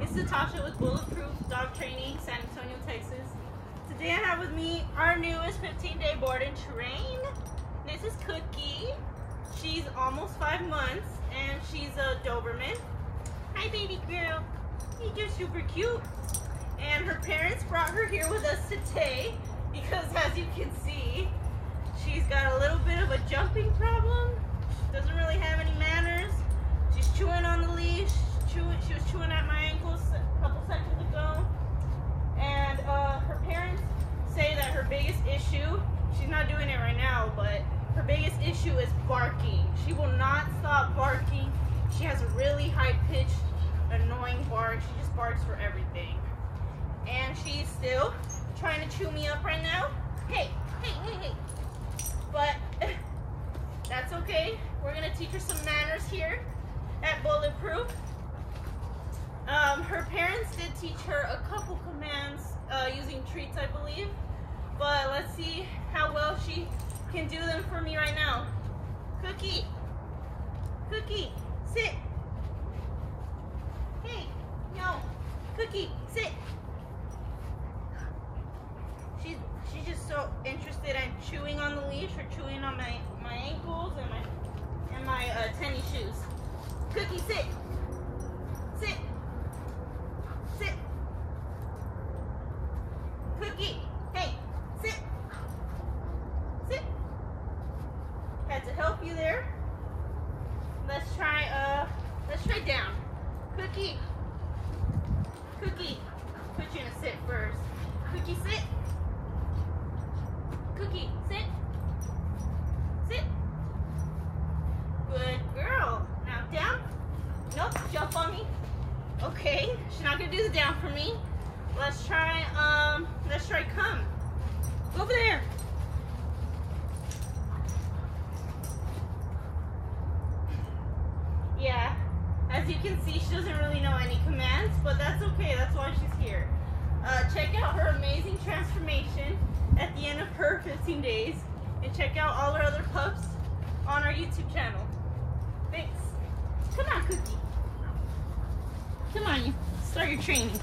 It's Natasha with Bulletproof Dog Training, San Antonio, Texas. Today I have with me our newest 15-day board and train. This is Cookie. She's almost 5 months and she's a Doberman. Hi baby girl. You're super cute. And her parents brought her here with us today because, as you can see, she's got a little bit of a jumping problem. She doesn't really have any manners. She's chewing on the leash. She was chewing at my ankles a couple seconds ago. And her parents say that her biggest issue, she's not doing it right now, but her biggest issue is barking. She will not stop barking. She has a really high-pitched, annoying bark. She just barks for everything. And she's still trying to chew me up right now. Hey, hey, hey, hey. But that's okay. We're gonna teach her some manners here at Bulletproof. Her parents did teach her a couple commands using treats, I believe. But let's see how well she can do them for me right now. Cookie, Cookie, sit. Hey, no, Cookie, sit. She's just so interested in chewing on the leash or chewing on my ankles and my tennis shoes. Cookie, sit. Sit. Sit. Cookie, hey, sit. Sit. Had to help you there. Let's try down. Cookie. Cookie. Put you in a sit first. Cookie, sit. Cookie, sit. Sit. Good girl. Now down. Nope, jump on me. Okay, she's not gonna do the down for me. Let's try come. Over there. Yeah, as you can see, she doesn't really know any commands, but that's okay, that's why she's here. Check out her amazing transformation at the end of her 15 days, and check out all our other pups on our YouTube channel. Thanks. Come on, Cookie. Come on, you start your training.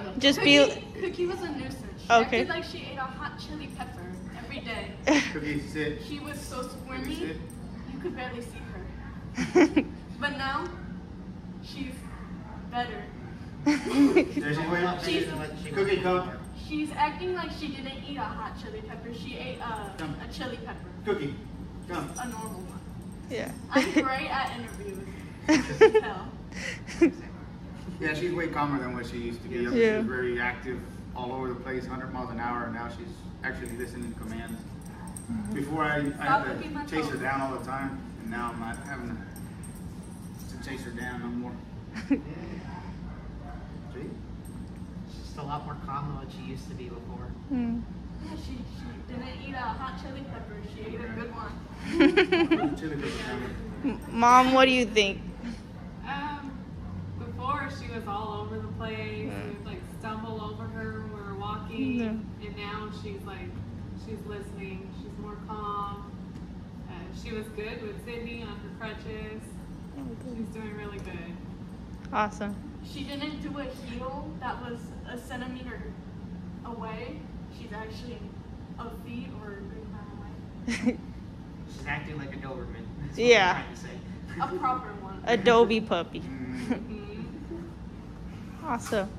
I love just Cookie. Cookie was a nuisance. She acted like she ate a hot chili pepper every day. Cookie, sit. She was so squirmy, you could barely see her. But now, she's better. Cookie, come. She's acting like she didn't eat a hot chili pepper. She ate a chili pepper. Cookie, come. A normal one. Yeah. I'm great at interviews. As you can tell. Yeah, she's way calmer than what she used to be. Yeah. She was very active, all over the place, 100 miles an hour, and now she's actually listening to commands. Before I had to chase her down all the time, and now I'm not having to chase her down no more. Yeah. See? She's just a lot more calm than what she used to be before. Mm. Yeah, she didn't eat a hot chili pepper. She ate a good one. Chili pepper. Mom, what do you think? Before she was all over the place. Yeah. We would like stumble over her when we were walking, and now she's like listening. She's more calm. She was good with Sydney on her crutches. She's doing really good. Awesome. She didn't do a heel that was a centimeter away. She's actually a feet or a good away. She's acting like a Doberman. That's what I'm trying to say. A proper one. Adobe puppy. Awesome.